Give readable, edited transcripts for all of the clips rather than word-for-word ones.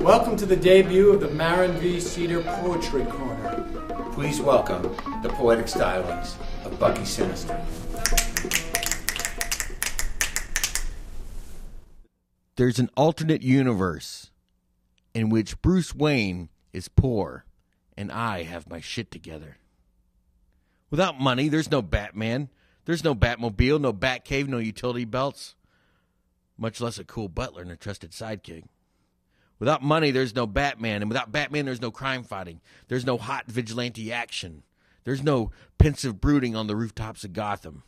Welcome to the debut of the Marin V. Cedar Poetry Corner. Please welcome the poetic stylings of Bucky Sinister. There's an alternate universe in which Bruce Wayne is poor and I have my shit together. Without money, there's no Batman. There's no Batmobile, no Batcave, no utility belts, much less a cool butler and a trusted sidekick. Without money, there's no Batman, and without Batman, there's no crime fighting. There's no hot vigilante action. There's no pensive brooding on the rooftops of Gotham.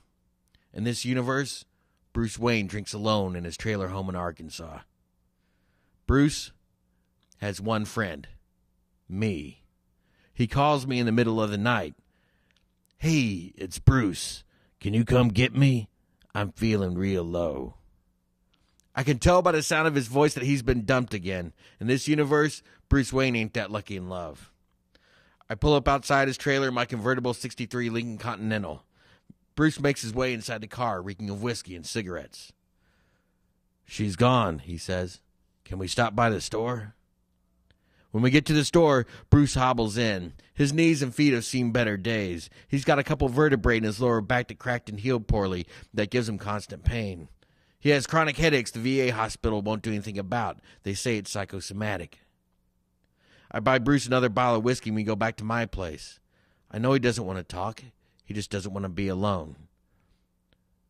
In this universe, Bruce Wayne drinks alone in his trailer home in Arkansas. Bruce has one friend, me. He calls me in the middle of the night. Hey, it's Bruce. Can you come get me? I'm feeling real low. I can tell by the sound of his voice that he's been dumped again. In this universe, Bruce Wayne ain't that lucky in love. I pull up outside his trailer in my convertible '63 Lincoln Continental. Bruce makes his way inside the car, reeking of whiskey and cigarettes. She's gone, he says. Can we stop by the store? When we get to the store, Bruce hobbles in. His knees and feet have seen better days. He's got a couple vertebrae in his lower back that cracked and healed poorly that gives him constant pain. He has chronic headaches the VA hospital won't do anything about. They say it's psychosomatic. I buy Bruce another bottle of whiskey and we go back to my place. I know he doesn't want to talk. He just doesn't want to be alone.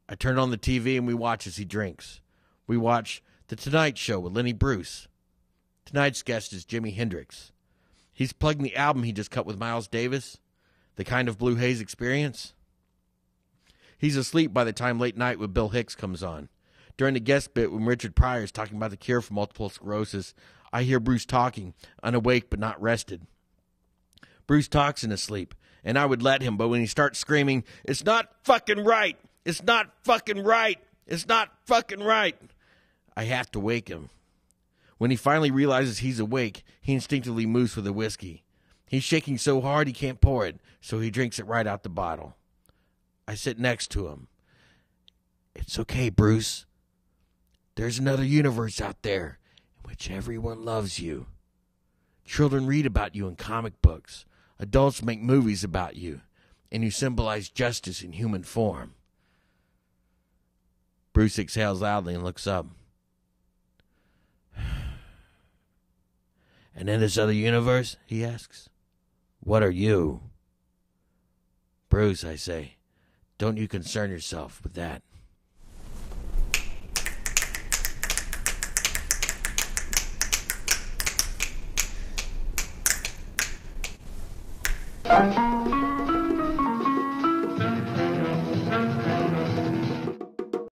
I turn on the TV and we watch as he drinks. We watch The Tonight Show with Lenny Bruce. Tonight's guest is Jimi Hendrix. He's plugging the album he just cut with Miles Davis, The Kind of Blue Haze Experience. He's asleep by the time Late Night with Bill Hicks comes on. During the guest bit when Richard Pryor is talking about the cure for multiple sclerosis, I hear Bruce talking, unawake but not rested. Bruce talks in his sleep, and I would let him, but when he starts screaming, "It's not fucking right! It's not fucking right! It's not fucking right!" I have to wake him. When he finally realizes he's awake, he instinctively moves for the whiskey. He's shaking so hard he can't pour it, so he drinks it right out the bottle. I sit next to him. "It's okay, Bruce. There's another universe out there in which everyone loves you. Children read about you in comic books. Adults make movies about you, and you symbolize justice in human form." Bruce exhales loudly and looks up. "And in this other universe," he asks, "what are you?" "Bruce," I say, "don't you concern yourself with that."